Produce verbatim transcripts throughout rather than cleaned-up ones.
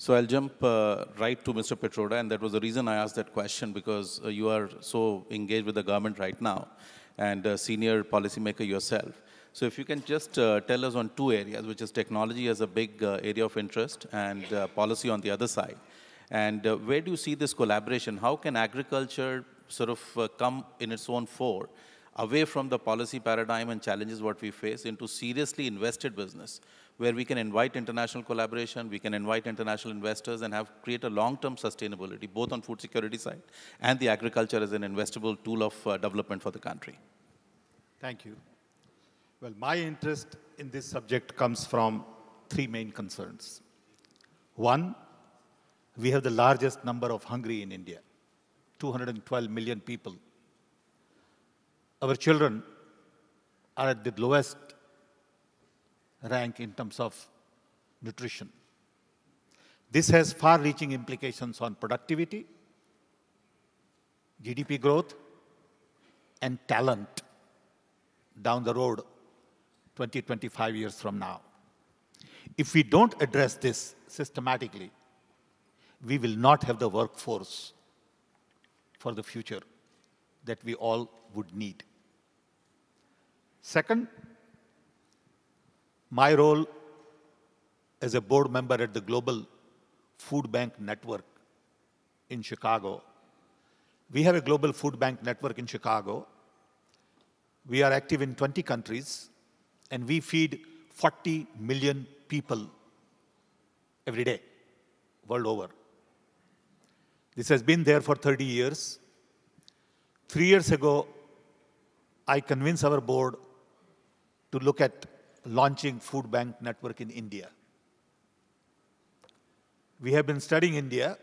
So I'll jump uh, right to Mister Pitroda, and that was the reason I asked that question, because uh, you are so engaged with the government right now and a senior policymaker yourself. So if you can just uh, tell us on two areas, which is technology as a big uh, area of interest and uh, policy on the other side. And uh, where do you see this collaboration? How can agriculture sort of uh, come in its own fore, away from the policy paradigm and challenges what we face into seriously invested business, where we can invite international collaboration, we can invite international investors and have create a long-term sustainability, both on food security side and the agriculture as an investable tool of uh, development for the country? Thank you. Well, my interest in this subject comes from three main concerns. One, we have the largest number of hungry in India, two hundred twelve million people. Our children are at the lowest rank in terms of nutrition. This has far-reaching implications on productivity, G D P growth, and talent down the road, twenty, twenty-five years from now. If we don't address this systematically, we will not have the workforce for the future that we all would need. Second, my role as a board member at the Global Food Bank Network in Chicago. We have a Global Food Bank Network in Chicago. We are active in twenty countries, and we feed forty million people every day, world over. This has been there for thirty years. Three years ago, I convinced our board to look at launching Food Bank Network in India. We have been studying India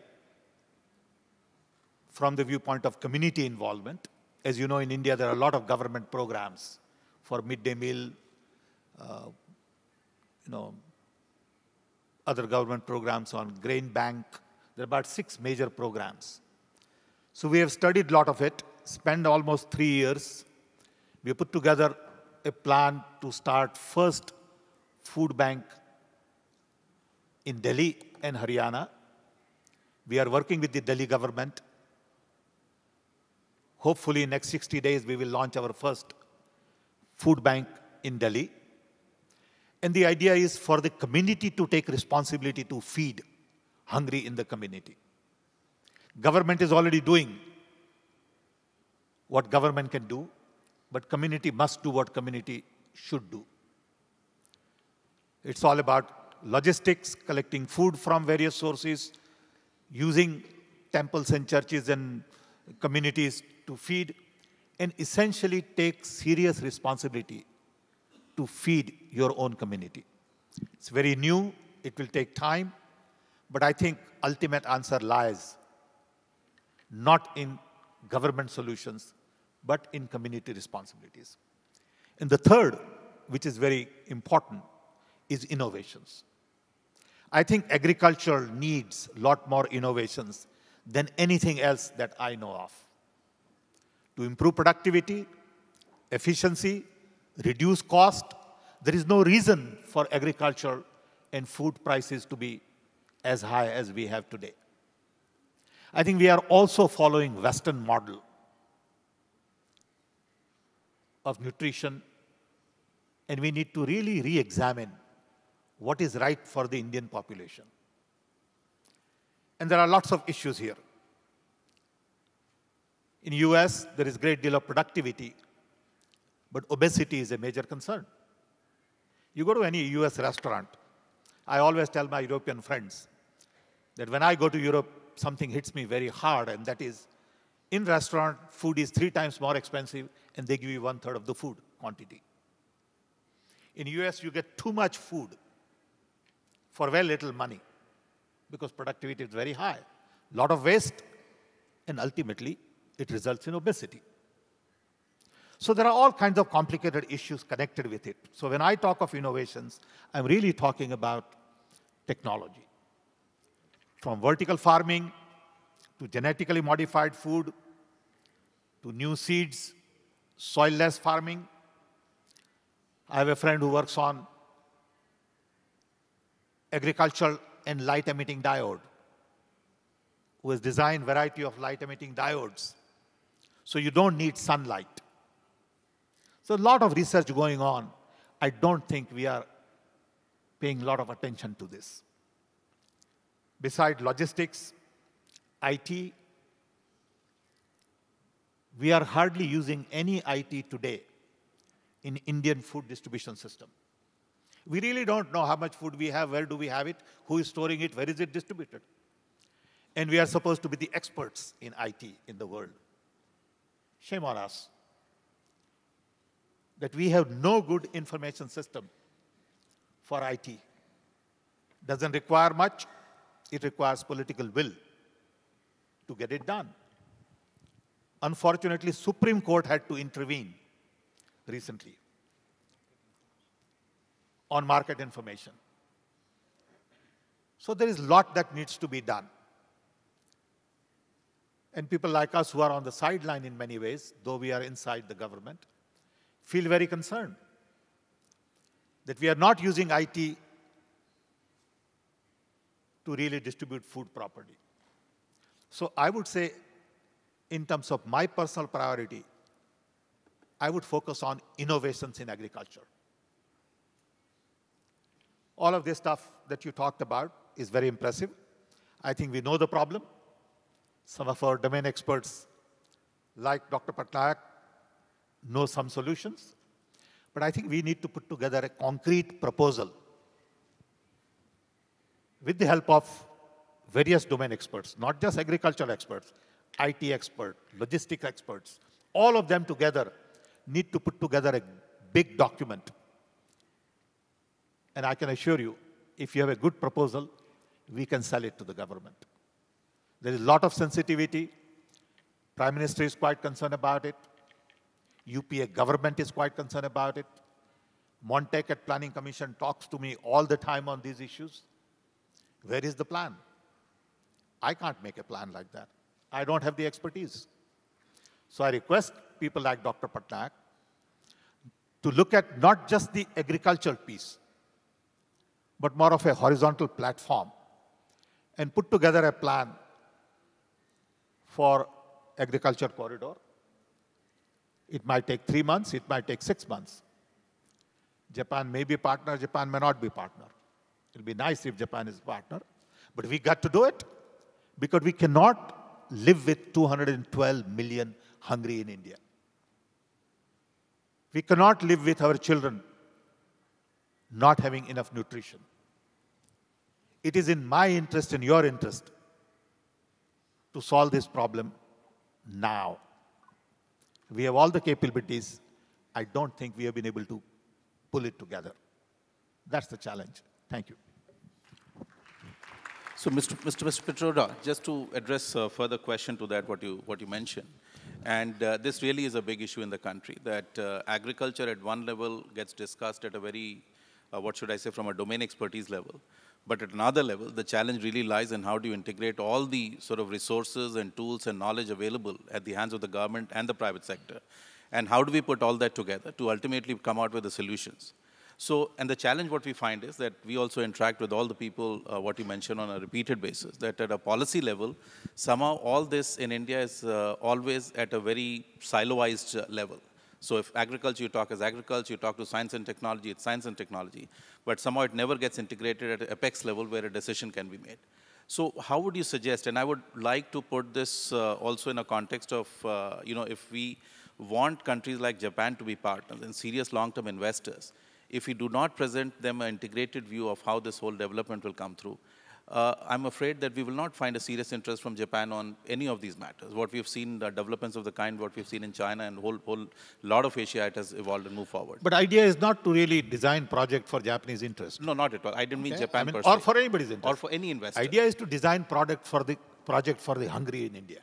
from the viewpoint of community involvement. As you know, in India, there are a lot of government programs for midday meal, uh, you know, other government programs on grain bank. There are about six major programs. So we have studied a lot of it, spent almost three years. We put together a plan to start first food bank in Delhi and Haryana. We are working with the Delhi government. Hopefully, in the next sixty days, we will launch our first food bank in Delhi. And the idea is for the community to take responsibility to feed hungry in the community. Government is already doing what government can do, but community must do what community should do. It's all about logistics, collecting food from various sources, using temples and churches and communities to feed, and essentially take serious responsibility to feed your own community. It's very new, it will take time, but I think ultimate answer lies not in government solutions, but in community responsibilities. And the third, which is very important, is innovations. I think agriculture needs a lot more innovations than anything else that I know of. To improve productivity, efficiency, reduce cost, there is no reason for agriculture and food prices to be as high as we have today. I think we are also following Western model of nutrition, and we need to really re-examine what is right for the Indian population. And there are lots of issues here. In the U S, there is a great deal of productivity, but obesity is a major concern. You go to any U S restaurant, I always tell my European friends that when I go to Europe, something hits me very hard, and that is, in restaurant, food is three times more expensive, and they give you one-third of the food quantity. In U S, you get too much food for very little money, because productivity is very high. Lot of waste, and ultimately, it results in obesity. So there are all kinds of complicated issues connected with it. So when I talk of innovations, I'm really talking about technology. From vertical farming, to genetically modified food, to new seeds, soilless farming. I have a friend who works on agricultural and light-emitting diode, who has designed a variety of light-emitting diodes. So you don't need sunlight. So a lot of research going on. I don't think we are paying a lot of attention to this. Besides logistics, I T, we are hardly using any I T today in Indian food distribution system. We really don't know how much food we have, where do we have it, who is storing it, where is it distributed. And we are supposed to be the experts in I T in the world. Shame on us that we have no good information system for I T. Doesn't require much. It requires political will to get it done. Unfortunately, Supreme Court had to intervene recently on market information. So there is a lot that needs to be done. And people like us who are on the sideline in many ways, though we are inside the government, feel very concerned that we are not using I T to really distribute food properly. So I would say, in terms of my personal priority, I would focus on innovations in agriculture. All of this stuff that you talked about is very impressive. I think we know the problem. Some of our domain experts, like Doctor Patnaik, know some solutions. But I think we need to put together a concrete proposal with the help of various domain experts, not just agricultural experts, I T experts, logistics experts, all of them together need to put together a big document. And I can assure you, if you have a good proposal, we can sell it to the government. There is a lot of sensitivity. Prime Minister is quite concerned about it. U P A government is quite concerned about it. Montec at Planning Commission talks to me all the time on these issues. Where is the plan? I can't make a plan like that. I don't have the expertise. So I request people like Doctor Patnaik to look at not just the agricultural piece, but more of a horizontal platform and put together a plan for agriculture corridor. It might take three months, it might take six months. Japan may be partner, Japan may not be partner. It'll be nice if Japan is a partner, but we got to do it because we cannot live with two hundred twelve million hungry in India. We cannot live with our children not having enough nutrition. It is in my interest and your interest to solve this problem now. We have all the capabilities. I don't think we have been able to pull it together. That's the challenge. Thank you. So, Mister Mister Mister Pitroda, just to address a further question to that, what you, what you mentioned, and uh, this really is a big issue in the country, that uh, agriculture at one level gets discussed at a very, uh, what should I say, from a domain expertise level. But at another level, the challenge really lies in how do you integrate all the sort of resources and tools and knowledge available at the hands of the government and the private sector. And how do we put all that together to ultimately come out with the solutions? So, and the challenge what we find is that we also interact with all the people, uh, what you mentioned, on a repeated basis, that at a policy level, somehow all this in India is uh, always at a very siloized uh, level. So if agriculture, you talk as agriculture, you talk to science and technology, it's science and technology. But somehow it never gets integrated at an apex level where a decision can be made. So how would you suggest, and I would like to put this uh, also in a context of, uh, you know, if we want countries like Japan to be partners and serious long-term investors, if we do not present them an integrated view of how this whole development will come through, uh, I'm afraid that we will not find a serious interest from Japan on any of these matters. What we've seen, the developments of the kind, what we've seen in China and whole whole lot of Asia, it has evolved and moved forward. But idea is not to really design project for Japanese interest. No, not at all. I didn't mean okay. Japan I mean, per se. Or for anybody's interest. Or for any investor. Idea is to design product for the project for the hungry in India.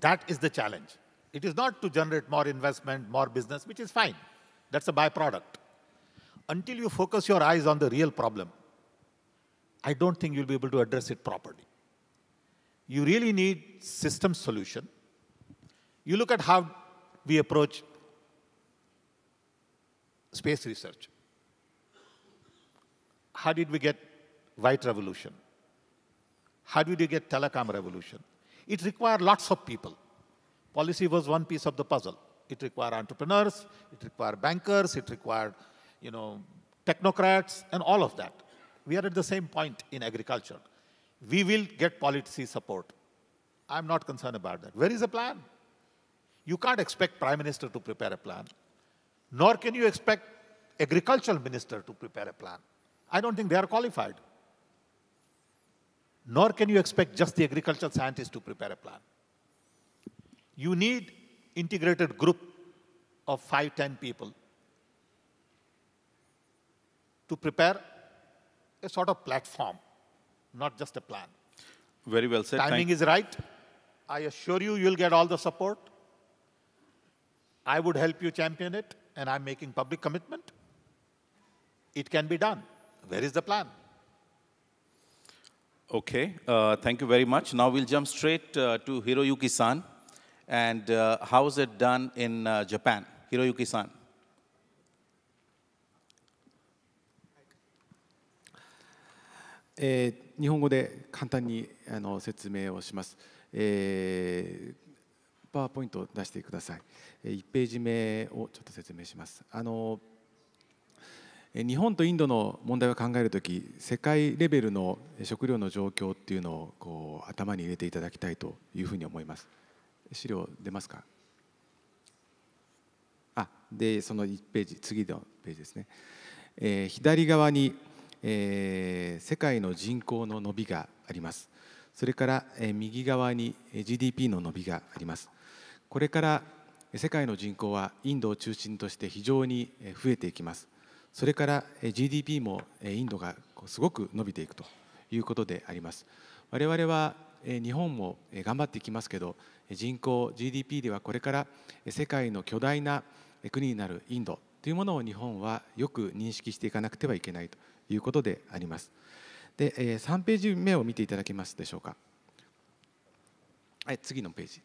That is the challenge. It is not to generate more investment, more business, which is fine. That's a byproduct. Until you focus your eyes on the real problem, I don't think you'll be able to address it properly. You really need system solution. You look at how we approach space research. How did we get white revolution? How did you get telecom revolution? It required lots of people. Policy was one piece of the puzzle. It required entrepreneurs, it required bankers, it required, you know, technocrats and all of that. We are at the same point in agriculture. We will get policy support. I'm not concerned about that. Where is the plan? You can't expect Prime Minister to prepare a plan. Nor can you expect Agricultural Minister to prepare a plan. I don't think they are qualified. Nor can you expect just the agricultural scientists to prepare a plan. You need integrated group of five, ten people to prepare a sort of platform, not just a plan. Very well said. Timing is right. I assure you, you'll get all the support. I would help you champion it, and I'm making public commitment. It can be done. Where is the plan? Okay, uh, thank you very much. Now we'll jump straight uh, to Hiroyuki-san. And uh, how is it done in uh, Japan? Hiroyuki-san. Uh, 日本語で簡単にあの説明をします。えーパワーポイントを出してください。いちページ目をちょっと説明します。あの日本とインドの問題を考えるとき、世界レベルの食料の状況っていうのをこう頭に入れていただきたいというふうに思います。資料出ますか？あ、でそのいちページ、次のページですね。えー、左側に、えー、世界の人口の伸びがあります。それから、えー、右側に ジーディーピー の伸びがあります。これから世界の人口はインドを中心として非常に増えていきます。それから ジーディーピー もインドがすごく伸びていくということであります。我々は日本も頑張っていきますけど、人口 ジーディーピー ではこれから世界の巨大な国になるインドというものを日本はよく認識していかなくてはいけないということであります。でさんページ目を見ていただけますでしょうか。はい、次のページ。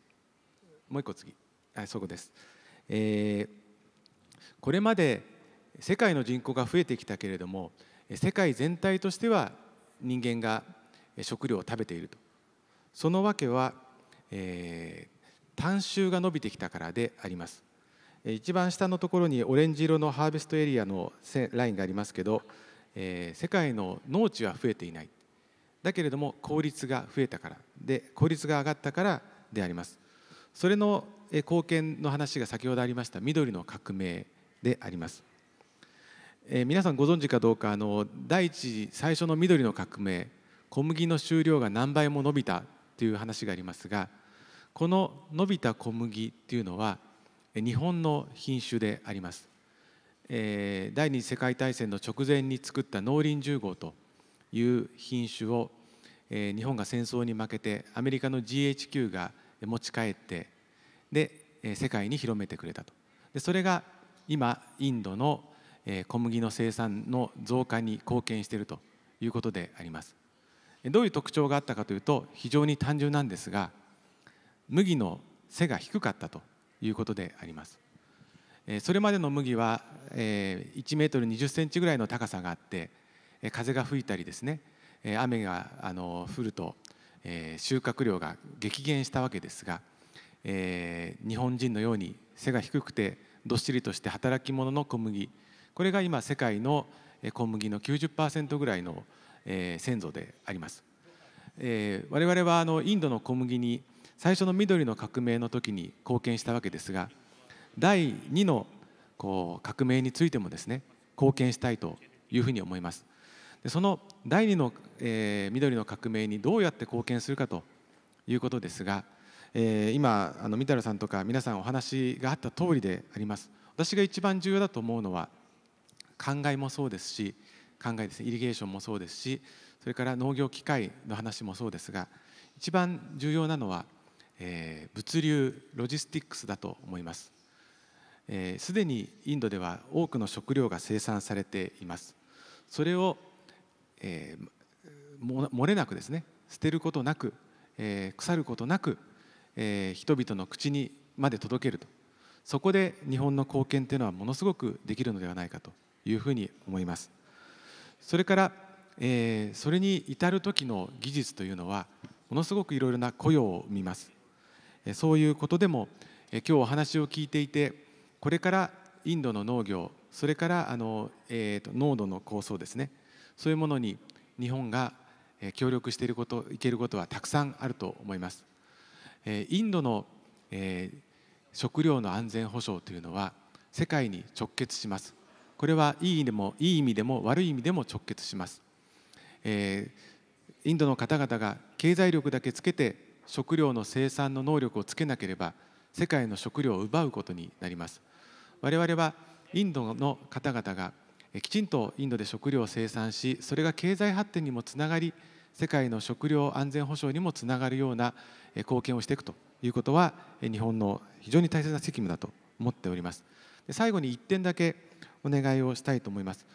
もう一個次。はい、そこです、えー、これまで世界の人口が増えてきたけれども、世界全体としては人間が食料を食べていると。そのわけは、えー、単収が伸びてきたからであります。一番下のところにオレンジ色のハーベストエリアのラインがありますけど、えー、世界の農地は増えていない。だけれども効率が増えたからで、効率が上がったからであります。それの貢献の話が先ほどありました緑の革命であります。えー、皆さんご存知かどうか、あの第一最初の緑の革命、小麦の収量が何倍も伸びたという話がありますが、この伸びた小麦というのは日本の品種であります。えー、第二次世界大戦の直前に作った農林じゅう号という品種を、えー、日本が戦争に負けてアメリカの ジーエイチキュー が持ち帰って、で、えー、世界に広めてくれたと。でそれが今インドの、えー、小麦の生産の増加に貢献しているということであります。どういう特徴があったかというと、非常に単純なんですが、麦の背が低かったということであります。それまでの麦はいちメートルにじゅっセンチぐらいの高さがあって、風が吹いたりですね、雨が降ると収穫量が激減したわけですが、日本人のように背が低くてどっしりとして働き者の小麦、これが今世界の小麦の きゅうじゅっパーセント ぐらいの先祖であります。我々はあのインドの小麦に最初の緑の革命の時に貢献したわけですが、だいにのこう革命についてもですね、貢献したいというふうに思います。でそのだいにの、えー、緑の革命にどうやって貢献するかということですが、えー、今あの三太さんとか皆さんお話があった通りであります。私が一番重要だと思うのは、灌漑もそうですし、灌漑ですね、イリゲーションもそうですし、それから農業機械の話もそうですが、一番重要なのは、えー、物流ロジスティックスだと思います。すでにインドでは多くの食料が生産されています。それを、えー、漏れなくですね、捨てることなく、えー、腐ることなく、えー、人々の口にまで届けると。そこで日本の貢献というのはものすごくできるのではないかというふうに思います。それから、えー、それに至る時の技術というのはものすごくいろいろな雇用を見ます。そういうことでも今日お話を聞いていて、これからインドの農業、それからあの、えー、と濃度の構想ですね、そういうものに日本が協力していること、いけることはたくさんあると思います。インドの、えー、食料の安全保障というのは世界に直結します。これはいい意味でも、いい意味でも悪い意味でも直結します。えー、インドの方々が経済力だけつけて食料の生産の能力をつけなければ世界の食料を奪うことになります。我々はインドの方々がきちんとインドで食料を生産し、それが経済発展にもつながり、世界の食料安全保障にもつながるような貢献をしていくということは日本の非常に大切な責務だと思っております。で、最後にいってんだけお願いをしたいと思います。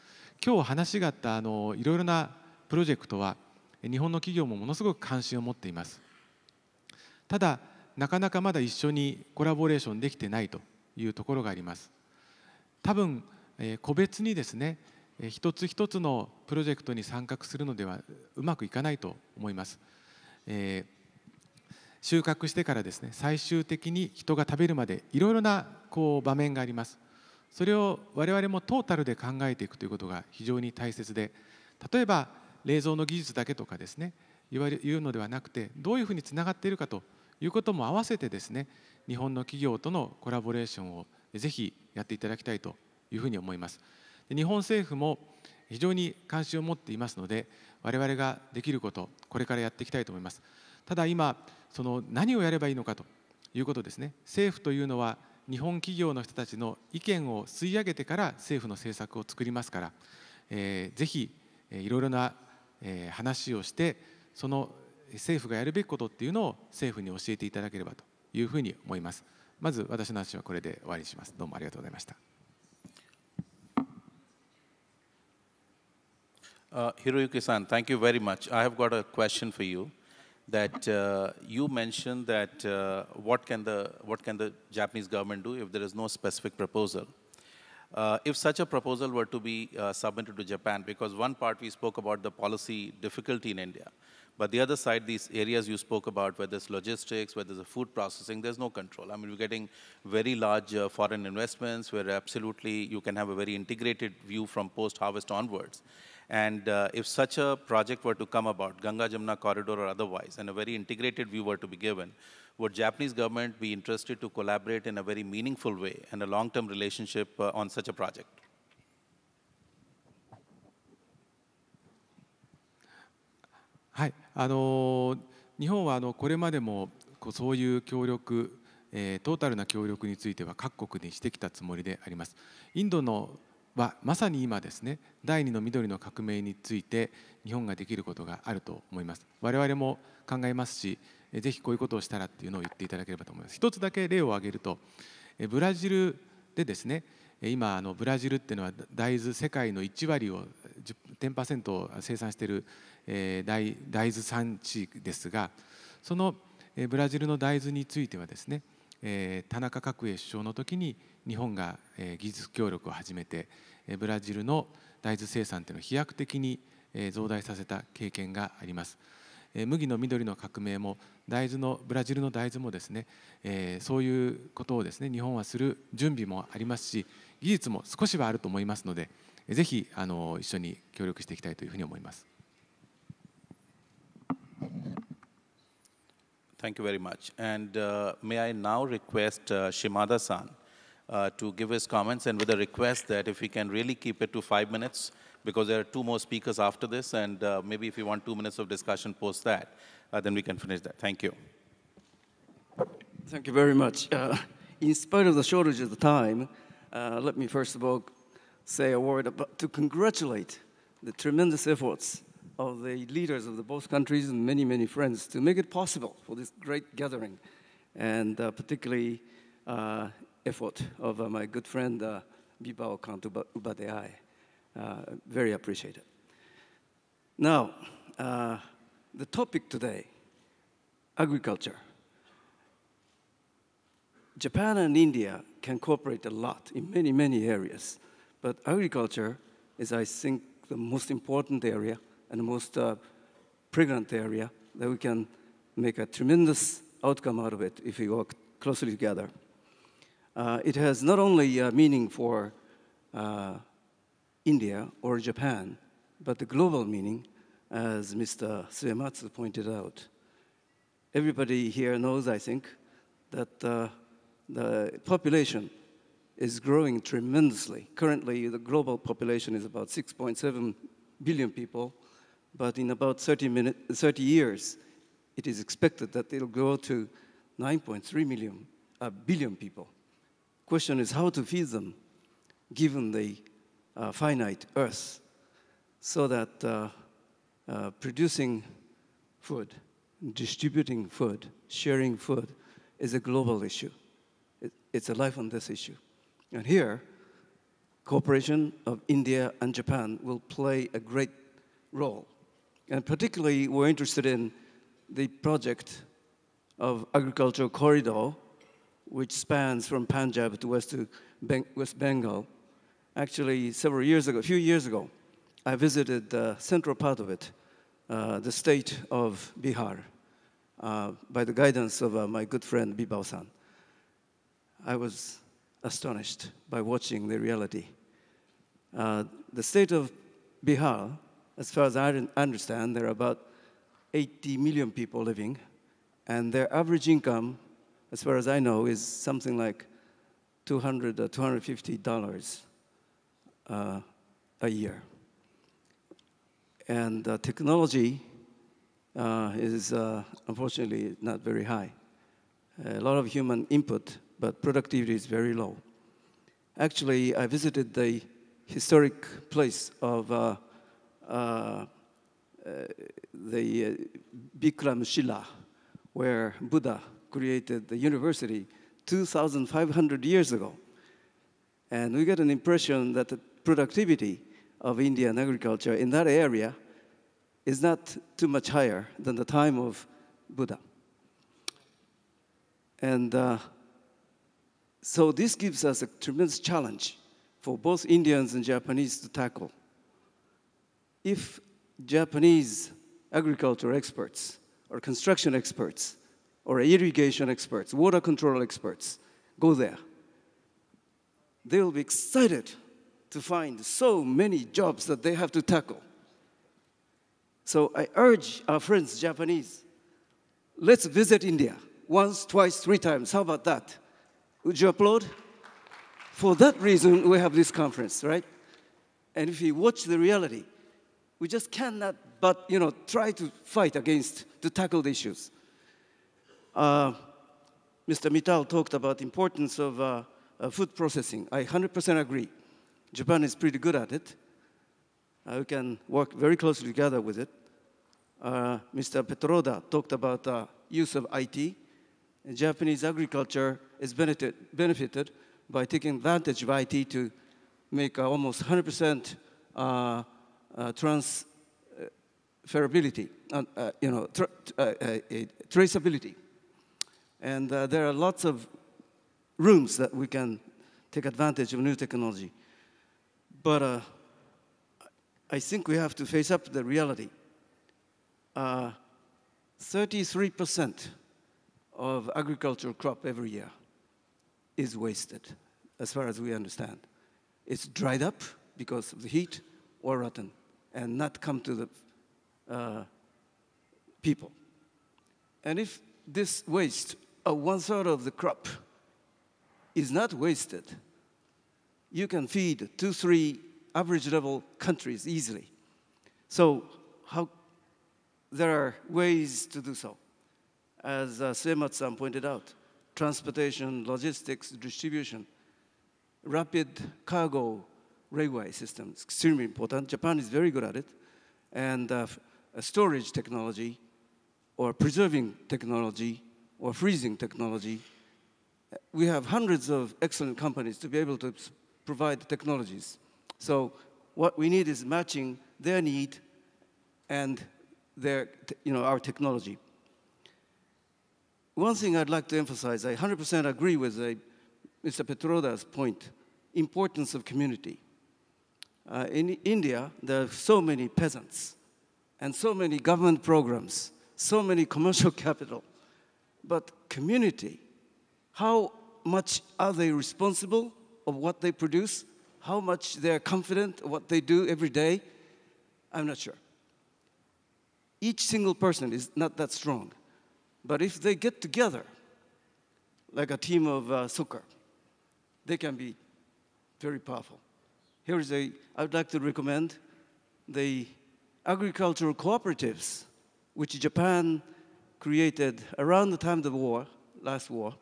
今日話があったあのいろいろなプロジェクトは日本の企業もものすごく関心を持っています。ただなかなかまだ一緒にコラボレーションできてないというところがあります。多分個別にですね、一つ一つのプロジェクトに参画するのではうまくいかないと思います。えー、収穫してからですね、最終的に人が食べるまでいろいろなこう場面があります。それを我々もトータルで考えていくということが非常に大切で、例えば冷蔵の技術だけとかですね、言われ言うのではなくて、どういうふうにつながっているかということも合わせてですね、日本の企業とのコラボレーションをぜひやっていただきたいというふうに思います。日本政府も非常に関心を持っていますので、我々ができること、これからやっていきたいと思います。ただ今、その何をやればいいのかということですね。政府というのは日本企業の人たちの意見を吸い上げてから政府の政策を作りますから、えー、ぜひいろいろな話をして、その政府がやるべきことっていうのを政府に教えていただければというふうに思います。まず私の話はこれで終わりにします。どうもありがとうございました。Uh, Hiroyuki-san, thank you very much. I have got a question for you. That uh, you mentioned that uh, what can the what can the Japanese government do if there is no specific proposal? Uh, if such a proposal were to be uh, submitted to Japan, because one part we spoke about the policy difficulty in India, but the other side, these areas you spoke about, whether it's logistics, whether it's food processing, there's no control. I mean, we're getting very large uh, foreign investments where absolutely you can have a very integrated view from post-harvest onwards. And uh, if such a project were to come about, Ganga-Jamna Corridor or otherwise, and a very integrated view were to be given, would Japanese government be interested to collaborate in a very meaningful way and a long-term relationship uh, on such a project? Hi. あの、日本はあのこれまでもこうそういう協力、えー、トータルな協力については各国にしてきたつもりであります。インドのはまさに今ですね、第二の緑の革命について日本ができることがあると思います。我々も考えますし、ぜひこういうことをしたらっていうのを言っていただければと思います。一つだけ例を挙げると、ブラジルでですね、今あのブラジルっていうのは大豆世界のいちわりを じゅうパーセント を生産している 大, 大豆産地ですが、そのブラジルの大豆についてはですね、田中角栄首相の時に日本が技術協力を始めてブラジルの大豆生産というのを飛躍的に増大させた経験があります。麦の緑の革命も大豆のブラジルの大豆もですね、そういうことをですね日本はする準備もありますし、技術も少しはあると思いますので、ぜひあの一緒に協力していきたいというふうに思います。Thank you very much. And uh, may I now request uh, Shimada-san uh, to give his comments, and with a request that if we can really keep it to five minutes, because there are two more speakers after this, and uh, maybe if you want two minutes of discussion post that, uh, then we can finish that. Thank you. Thank you very much. Uh, in spite of the shortage of the time, uh, let me first of all say a word about, to congratulate the tremendous efforts of the leaders of the both countries and many, many friends to make it possible for this great gathering, and uh, particularly uh, effort of uh, my good friend uh, Vibhav Kant Upadhyay. Uh, very appreciated. Now, uh, the topic today, agriculture. Japan and India can cooperate a lot in many, many areas, but agriculture is, I think, the most important area and most uh, pregnant area, that we can make a tremendous outcome out of it if we work closely together. Uh, it has not only uh, meaning for uh, India or Japan, but the global meaning, as Mister Suematsu pointed out. Everybody here knows, I think, that uh, the population is growing tremendously. Currently, the global population is about six point seven billion people, but in about thirty years, it is expected that it'll grow to nine point three million, uh, billion people. Question is how to feed them, given the uh, finite Earth, so that uh, uh, producing food, distributing food, sharing food is a global issue. It, it's a life and death issue. And here, cooperation of India and Japan will play a great role. And particularly, we're interested in the project of agricultural corridor, which spans from Punjab to West, to Beng West Bengal. Actually, several years ago, a few years ago, I visited the central part of it, uh, the state of Bihar, uh, by the guidance of uh, my good friend Vibhav-san. I was astonished by watching the reality. Uh, the state of Bihar, as far as I understand, there are about eighty million people living, and their average income, as far as I know, is something like two hundred or two hundred fifty dollars uh, a year. And uh, technology uh, is, uh, unfortunately, not very high. A lot of human input, but productivity is very low. Actually, I visited the historic place of uh, uh, Uh, the uh, Bikram Shila, where Buddha created the university two thousand five hundred years ago. And we get an impression that the productivity of Indian agriculture in that area is not too much higher than the time of Buddha. And uh, so this gives us a tremendous challenge for both Indians and Japanese to tackle. If Japanese agriculture experts, or construction experts, or irrigation experts, water control experts, go there, they will be excited to find so many jobs that they have to tackle. So I urge our friends, Japanese, let's visit India once, twice, three times. How about that? Would you applaud? For that reason, we have this conference, right? And if you watch the reality, we just cannot but, you know, try to fight against, to tackle the issues. Uh, Mister Mittal talked about the importance of uh, uh, food processing. I one hundred percent agree. Japan is pretty good at it. Uh, we can work very closely together with it. Uh, Mister Pitroda talked about uh, use of I T. And Japanese agriculture is benefit, benefited by taking advantage of I T to make uh, almost one hundred percent uh, Uh, transferability, uh, uh, you know, tra uh, uh, uh, traceability. And uh, there are lots of rooms that we can take advantage of new technology. But uh, I think we have to face up to the reality. thirty-three percent uh, of agricultural crop every year is wasted, as far as we understand. It's dried up because of the heat or rotten, and not come to the uh, people. And if this waste of one-third of the crop is not wasted, you can feed two, three average-level countries easily. So how, there are ways to do so. As uh, Suematsu-san pointed out, transportation, logistics, distribution, rapid cargo railway system is extremely important. Japan is very good at it. And uh, storage technology, or preserving technology, or freezing technology. We have hundreds of excellent companies to be able to provide the technologies. So what we need is matching their need and their, you know, our technology. One thing I'd like to emphasize, I one hundred percent agree with uh, Mister Pitroda's point, importance of community. Uh, in India, there are so many peasants and so many government programs, so many commercial capital. But community, how much are they responsible of what they produce? How much they're confident of what they do every day? I'm not sure. Each single person is not that strong. But if they get together, like a team of uh, soccer, they can be very powerful. Here is a, I would like to recommend the agricultural cooperatives, which Japan created around the time of the war, last war,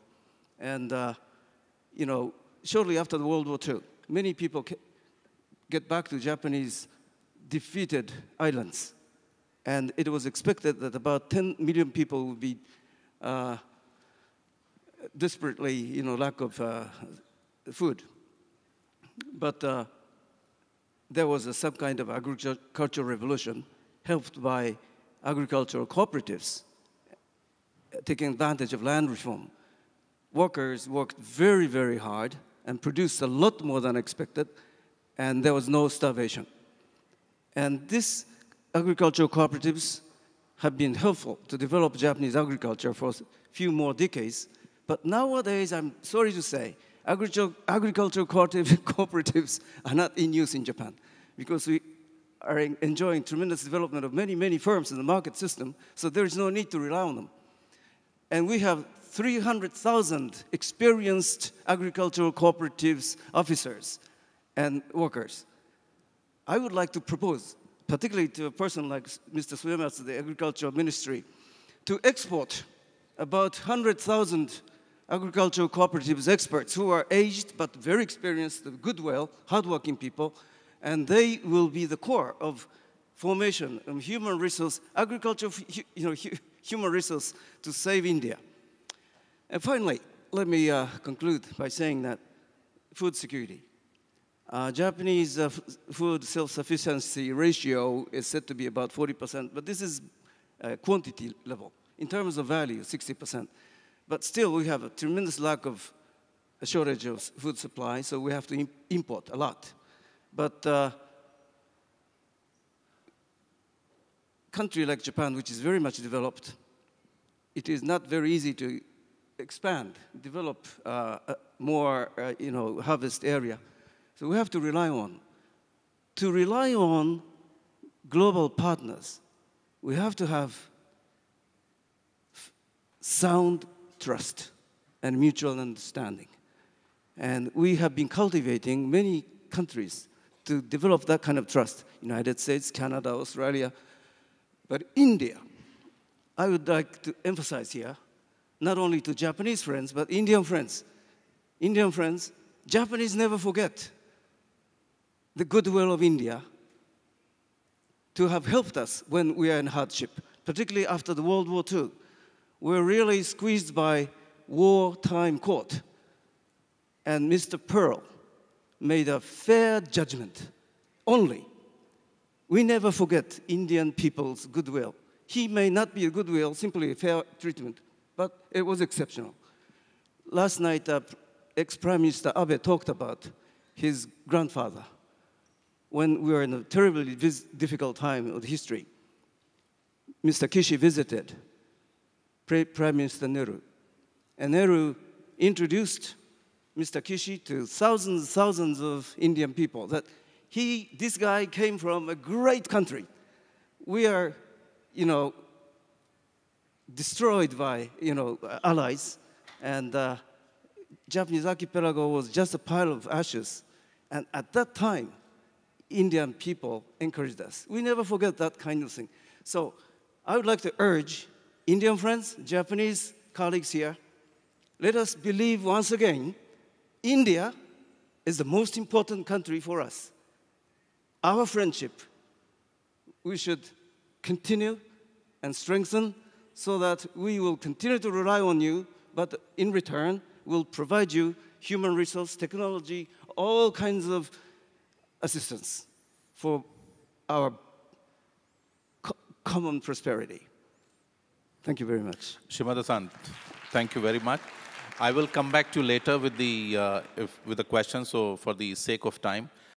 and uh, you know, shortly after the World War Two. Many people get back to Japanese defeated islands. And it was expected that about ten million people would be uh, desperately, you know, lack of uh, food. But uh, there was a some kind of agricultural revolution helped by agricultural cooperatives taking advantage of land reform. Workers worked very, very hard and produced a lot more than expected, and there was no starvation. And this agricultural cooperatives have been helpful to develop Japanese agriculture for a few more decades. But nowadays, I'm sorry to say, agricultural, agricultural cooperatives are not in use in Japan, because we are enjoying tremendous development of many, many firms in the market system, so there is no need to rely on them. And we have three hundred thousand experienced agricultural cooperatives officers and workers. I would like to propose, particularly to a person like Mister Suematsu, the Agricultural Ministry, to export about one hundred thousand agricultural cooperatives experts who are aged but very experienced, goodwill, hardworking people, and they will be the core of formation of human resource, agricultural you know, human resource to save India. And finally, let me uh, conclude by saying that food security. Uh, Japanese uh, food self-sufficiency ratio is said to be about forty percent, but this is uh, quantity level. In terms of value, sixty percent. But still, we have a tremendous lack of a shortage of food supply, so we have to im import a lot. But uh, country like Japan, which is very much developed, it is not very easy to expand, develop uh, a more, uh, you know, harvest area. So we have to rely on. To rely on global partners, we have to have sound trust and mutual understanding. And we have been cultivating many countries to develop that kind of trust. United States, Canada, Australia. But India, I would like to emphasize here, not only to Japanese friends, but Indian friends. Indian friends, Japanese never forget the goodwill of India to have helped us when we are in hardship, particularly after the World War Two. We're really squeezed by wartime court. And Mister Pearl made a fair judgment only. We never forget Indian people's goodwill. He may not be a goodwill, simply a fair treatment, but it was exceptional. Last night, uh, ex-Prime Minister Abe talked about his grandfather, when we were in a terribly difficult time of history. Mister Kishi visited Prime Minister Nehru. And Nehru introduced Mister Kishi to thousands and thousands of Indian people that he, this guy came from a great country. We are, you know, destroyed by, you know, allies. And uh, Japanese archipelago was just a pile of ashes. And at that time, Indian people encouraged us. We never forget that kind of thing. So I would like to urge Indian friends, Japanese colleagues here, let us believe once again, India is the most important country for us. Our friendship, we should continue and strengthen so that we will continue to rely on you, but in return, we'll provide you human resource, technology, all kinds of assistance for our co common prosperity. Thank you very much. Shimada-san, thank you very much. I will come back to you later with the, uh, if, with the question, so for the sake of time.